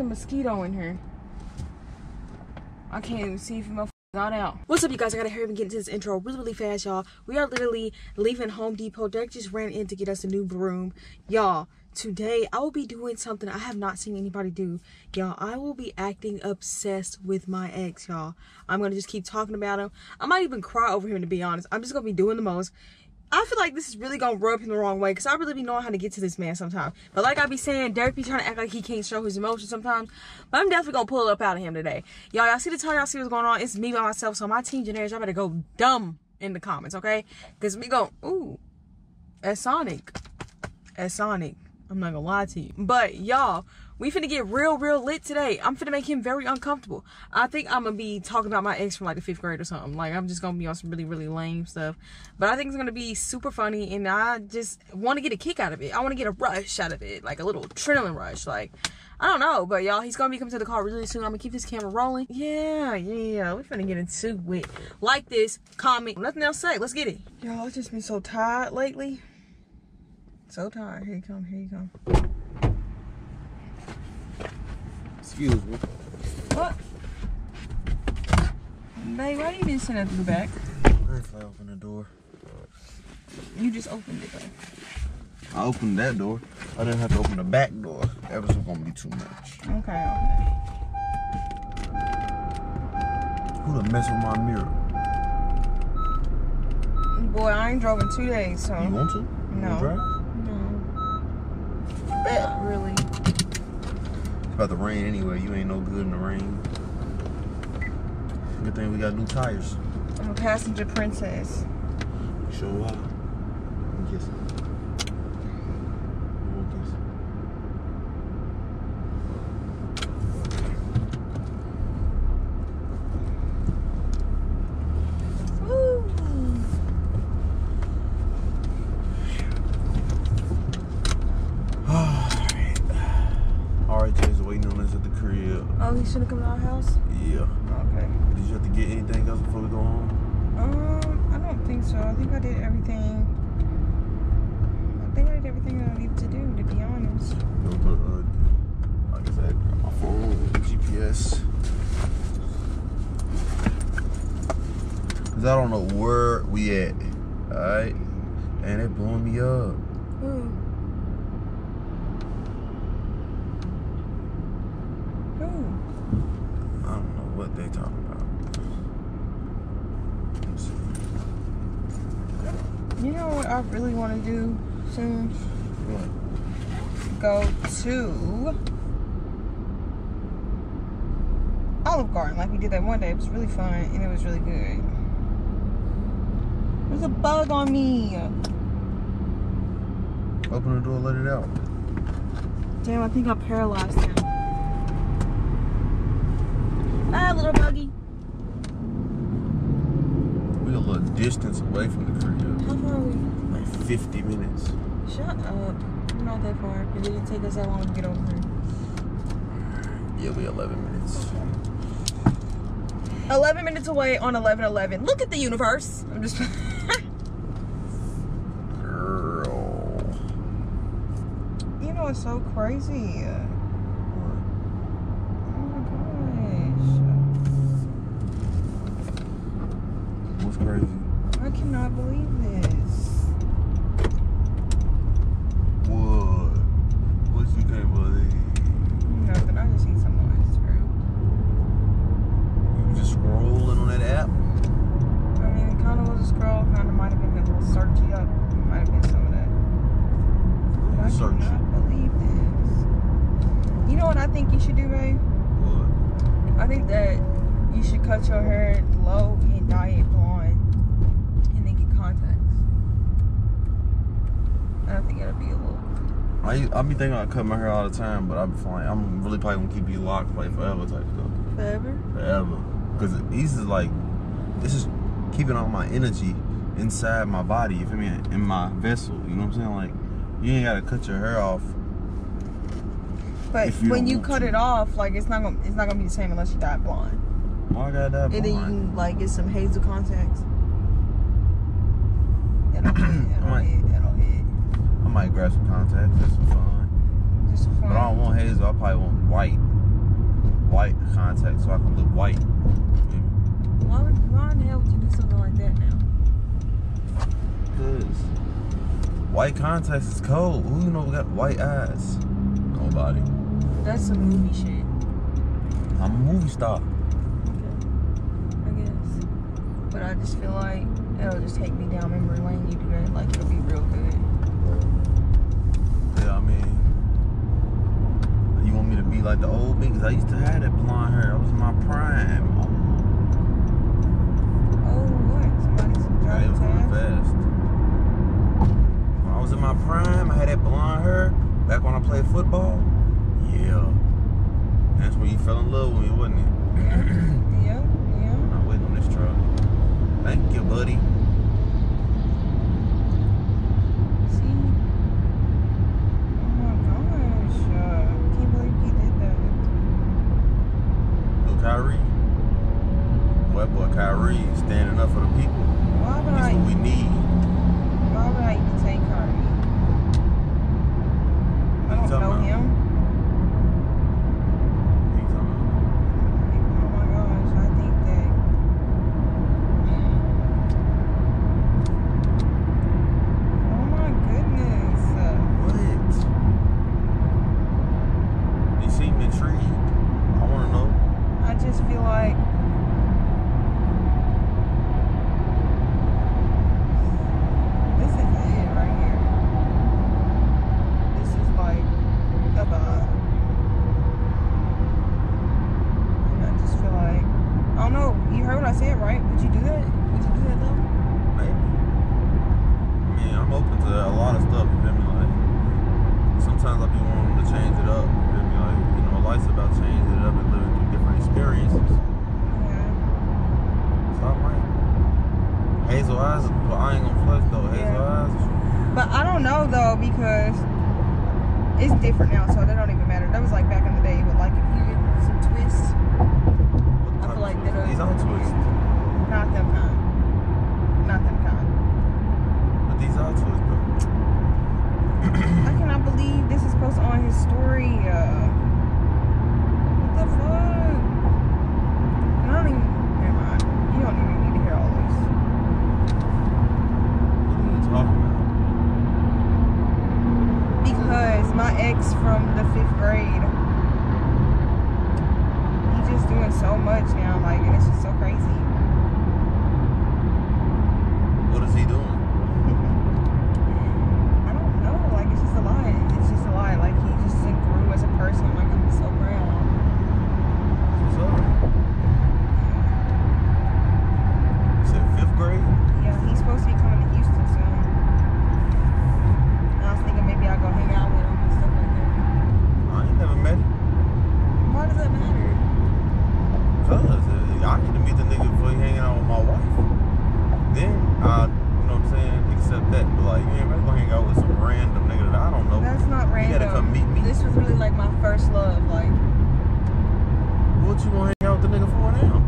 a mosquito in here. I can't even see if my got out. What's up, you guys? I gotta hurry up and get into this intro really fast, y'all. We are literally leaving Home Depot. Derek just ran in to get us a new broom. Y'all, today I will be doing something I have not seen anybody do. Y'all, I will be acting obsessed with my ex, y'all. I'm gonna just keep talking about him. I might even cry over him, to be honest. I'm just gonna be doing the most. I feel like this is really gonna rub him the wrong way because I really be knowing how to get to this man sometimes. But like I be saying, Derek be trying to act like he can't show his emotions sometimes. But I'm definitely gonna pull it up out of him today. Y'all see the title, y'all see what's going on. It's me by myself, so my team generics, y'all better go dumb in the comments, okay? Because we go, ooh, as Sonic. I'm not gonna lie to you. But y'all, we finna get real lit today. I'm finna make him very uncomfortable. I think I'm gonna be talking about my ex from like the 5th grade or something. Like, I'm just gonna be on some really lame stuff. But I think it's gonna be super funny, and I just wanna get a kick out of it. I wanna get a rush out of it, like a little adrenaline rush. Like, I don't know, but y'all, he's gonna be coming to the car really soon. I'm gonna keep this camera rolling. Yeah, we finna get into it. Like this, comment, nothing else to say, let's get it. Y'all, I've just been so tired lately. So tired, here you come. Excuse me. What? Babe, why you been sitting through the back? What if I open the door? You just opened it, though. I opened that door. I didn't have to open the back door. That was gonna be too much. Okay, who done mess with my mirror? Boy, I ain't drove in 2 days, so. You want to? No. You want to drive? No. But really. About the rain anyway, you ain't no good in the rain. Good thing we got new tires. I'm a passenger princess. Show up. Yes. Oh, he should've come to our house? Yeah. Okay. Did you have to get anything else before we go home? I don't think so. I think I did everything. That I needed to do, to be honest. No, but, like I said, my phone, GPS. Cause I don't know where we at. Alright? And it blowing me up. Ooh. What they talking about. Let's see. You know what I really want to do soon? What? Go to Olive Garden like we did that one day. It was really fun and it was really good. There's a bug on me. Open the door, let it out. Damn, I think I paralyzed him. Bye, little buggy. We're a little distance away from the crib. How far are we? Like 50 minutes. Shut up. We're not that far. It didn't take us that long to get over here. Yeah, we 11 minutes. Okay. 11 minutes away on 11:11. Look at the universe. I'm just... Girl. You know, it's so crazy. Crazy. I cannot believe this. What? What you can't believe? Nothing. I just seen something on Instagram. You just scrolling on that app? I mean, it kind of was a scroll. Kind of might have been a little searchy up. It might have been some of that. But I cannot believe this. You know what I think you should do, babe? What? I think that you should cut your hair low and dye it blonde. I think it'll be a little. I be thinking I cut my hair all the time, but I'm really probably gonna keep you locked like forever type stuff. Forever. Cause these is like, this is keeping all my energy inside my body. You feel me? In my vessel. You know what I'm saying? Like, you ain't gotta cut your hair off. But when you cut it off, like it's not gonna be the same unless you dye it blonde. Why I gotta dye blonde? And then you can like get some hazel contacts. I might grab some contacts, that's some fun. Just fun. But I don't want hazel, I probably want white. white contact so I can look white. Why in the hell would you do something like that now? Because white contacts is cold. Who you know got white eyes? Nobody. That's some movie shit. I'm a movie star. Okay, I guess. But I just feel like it'll just take me down memory lane. You do that, like it'll be real good. Yeah, I mean, you want me to be like the old me? Because I used to have that blonde hair. I was in my prime. Oh, what? Somebody's driving it was going fast. When I was in my prime, I had that blonde hair. Back when I played football. Yeah. That's when you fell in love with me, wasn't it? Yeah, yeah. I'm not waiting on this truck. Thank you, buddy. Kyrie. White boy Kyrie standing up for the people. That's what we need. Why would I even take Kyrie? I don't know him. What are you talking about? Oh my gosh, I think that. Oh my goodness. What? You seem intrigued. I want to know. I just feel like this is it right here. This is like a vibe. And I just feel like, I don't know, you heard what I said, right? Would you do that? Would you do that though? Maybe. I mean, I'm open to a lot of stuff, you feel me? Like, sometimes I be wanting to change it up, you feel me? Like, you know, life's about changing it up and living through different experiences. Yeah. So I might. Hazel eyes, but I ain't gonna flex though. Hazel eyes. But I don't know though, because it's different now, so that don't even matter. That was like back in the day, but like if you get some twists, I feel like that'll. These aren't twists. Not them kind. Not them kind. But these are twists though. I cannot believe this is posted on his story. What the fuck? And I don't even, never mind. You don't even need to hear all this. What are you talking about? Because my ex from the 5th grade, he's just doing so much now, like, and it's just so crazy. What is he doing? Like, he just grew as a person. Like, I'm so proud. What's up? You said 5th grade? Yeah, he's supposed to be coming to Houston soon. And I was thinking maybe I'll go hang out with him and stuff like that. I ain't never met him. Why does that matter? Because I need to meet the nigga before he hanging out with my wife. Then I, you know what I'm saying, accept that. But, like, you ain't really gonna hang out with some random nigga that I don't know. That's not random. You gotta come meet me. This was really like my first love. Like, what you gonna hang out with the nigga for now?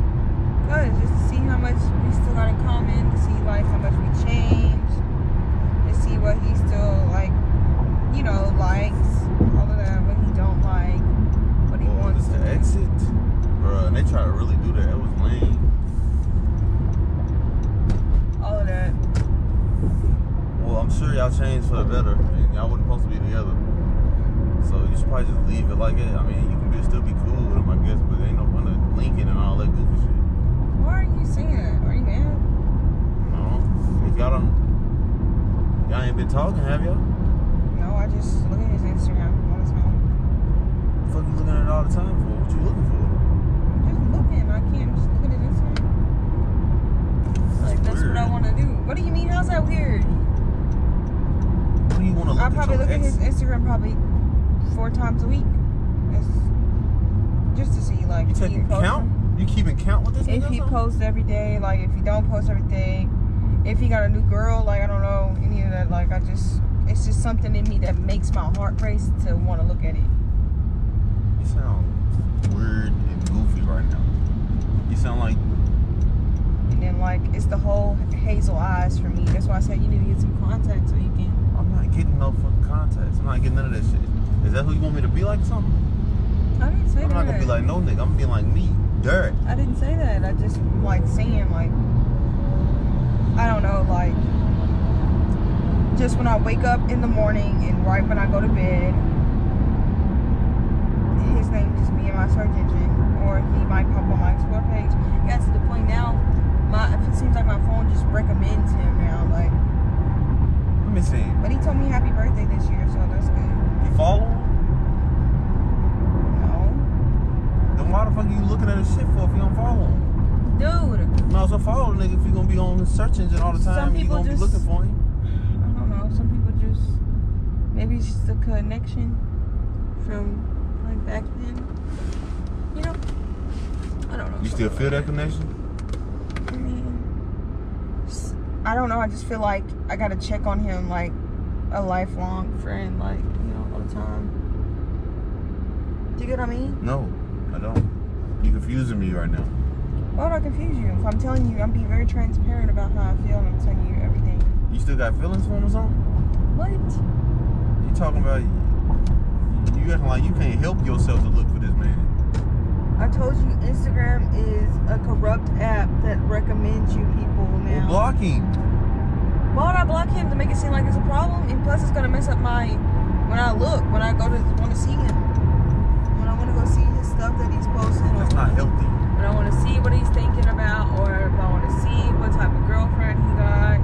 Cause just to see how much we still got in common, to see like how much we changed, to see what he still like, you know, likes, all of that, what he don't like, what he wants to do. Exit, bro. And they try to really do that. It was lame. All of that. Well, I'm sure y'all changed for the better, and y'all wasn't supposed to be together. So you should probably just leave it like it. I mean, you can still be cool with him, I guess, but there ain't no fun to linking and all that goofy shit. Why are you saying that? Are you mad? No. If y'all don't, y'all ain't been talking, have y'all? No, I just look at his Instagram all the time. What the fuck you looking at it all the time for? What you looking for? I'm just looking. I can't just look at his Instagram. Like, that's what I want to do. What do you mean? How's that weird? You look I probably look at his Instagram probably 4 times a week. It's just to see, like, you taking count? You keeping count with this? If he posts every day, like, if he don't post every day, if he got a new girl, like, I don't know any of that. Like, I just, it's just something in me that makes my heart race to want to look at it. You sound weird and goofy right now. You sound like. And then, like, it's the whole hazel eyes for me. That's why I said you need to get some contacts so you can. I'm not getting no fucking contacts. I'm not getting none of that shit. Is that who you want me to be like something? I didn't say that. I'm not gonna be like no nigga. I'm gonna be like me, dirt. I didn't say that. I just like saying like, I don't know, like just when I wake up in the morning and right when I go to bed, his name just be in my search engine, or he might pop on my explore page. Yeah, to the point now, it seems like my phone just recommends him now. Like, let me see. But he told me happy birthday this year, so that's good. You follow him? No. Then why the fuck are you looking at his shit for if you don't follow him? Dude. No, so follow the nigga if you're gonna be on his search engine all the time and you're gonna be looking for him. I don't know. Some people just, maybe it's just a connection from like back then. You know, I don't know. You still feel that connection? I mean, I don't know. I just feel like I gotta check on him like a lifelong friend, like, you know, all the time. Do you get what I mean? No, I don't. You're confusing me right now. Why would I confuse you? If I'm telling you, I'm being very transparent about how I feel and I'm telling you everything. You still got feelings for him or something? What? You talking about, you acting like you can't help yourself to look for this man. I told you Instagram is a corrupt app that recommends you people now. You're blocking. Why would I block him to make it seem like it's a problem? And plus it's going to mess up my, when I look, when I go to want to see him. When I want to go see his stuff that he's posting. That's not healthy. But I want to see what he's thinking about, or if I want to see what type of girlfriend he got,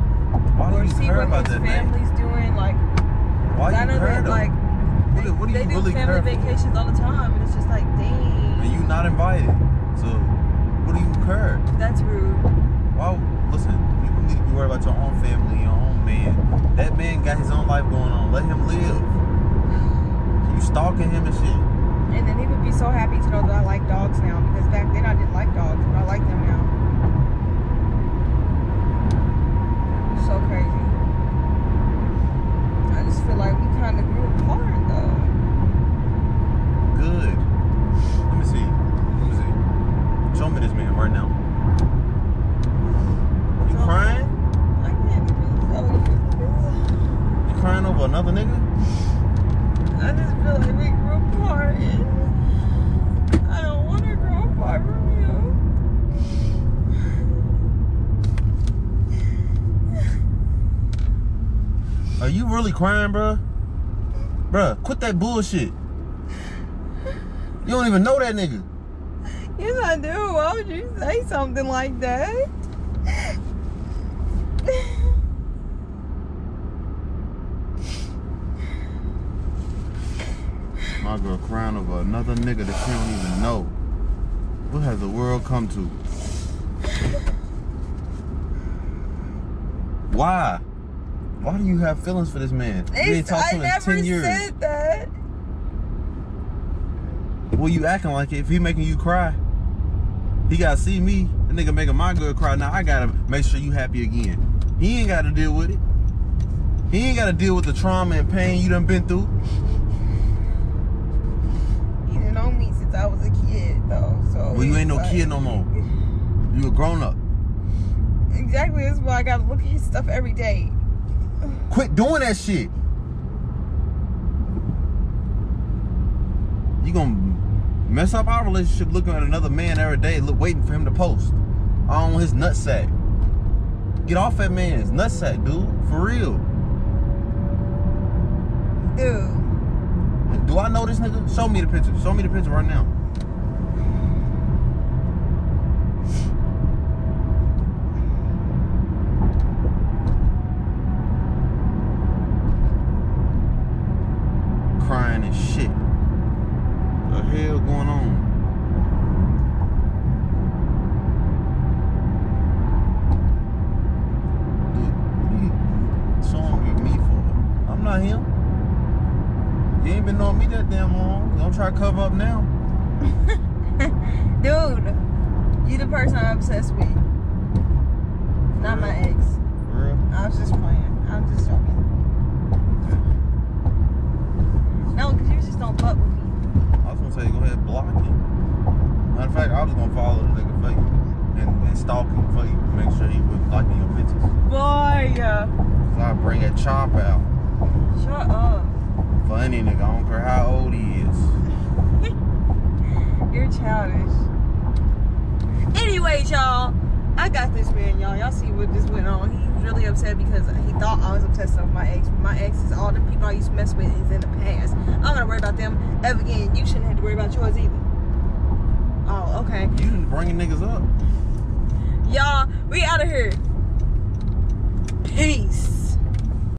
or see what his family's doing. Like, I know that, like, they do family vacations all the time, and it's just like, dang. And you not invited, so what do you care? That's rude. Wow, listen, people need to be worried about your own family, your own man. That man got his own life going on. Let him live. You stalking him and shit. And then he would be so happy to know that I like dogs now, because back then I didn't like dogs, but I like them now. So crazy. I just feel like we kind of grew apart, though. Good. Let me see. Let me see. Show me this man right now. You crying? I can't be. You crying over another nigga? I just feel like we grew apart. I don't want to grow apart from you. Are you really crying, bruh? Bruh, quit that bullshit. You don't even know that nigga. Yes, I do. Why would you say something like that? My girl crying over another nigga that she don't even know. What has the world come to? Why? Why do you have feelings for this man? You ain't talked to him in 10 years. I never said that. Well, you acting like it. If he making you cry, he gotta see me. The nigga making my girl cry. Now I gotta make sure you happy again. He ain't gotta deal with it. He ain't gotta deal with the trauma and pain you done been through. Me since I was a kid, though. So well, you ain't no like, kid no more. You a grown up. Exactly. That's why I gotta look at his stuff every day. Quit doing that shit. You gonna mess up our relationship looking at another man every day, waiting for him to post. I don't want his nutsack. Get off that man's nutsack, dude. For real. Dude. Do I know this nigga? Show me the picture. Show me the picture right now. Crying and shit. What the hell going on? Dude, what are you showing me for? I'm not him. You ain't been knowing me that damn long. Don't try to cover up now. Dude, you the person I'm obsessed with. Not my ex. For real? I was just playing. I'm just joking. No, because you just don't fuck with me. I was going to say, go ahead and block him. Matter of fact, I was going to follow the nigga for you. And stalk him for you. Make sure he was liking your pictures. Boy, yeah. Because I bring a chop out. Shut up. Funny nigga, I don't care how old he is. You're childish. Anyways, y'all, I got this man, y'all. Y'all see what just went on. He was really upset because he thought I was obsessed with my ex. My ex is all the people I used to mess with is in the past. I'm not gonna worry about them ever again. You shouldn't have to worry about yours either. Oh, okay. You bringing niggas up. Y'all, we out of here. Peace.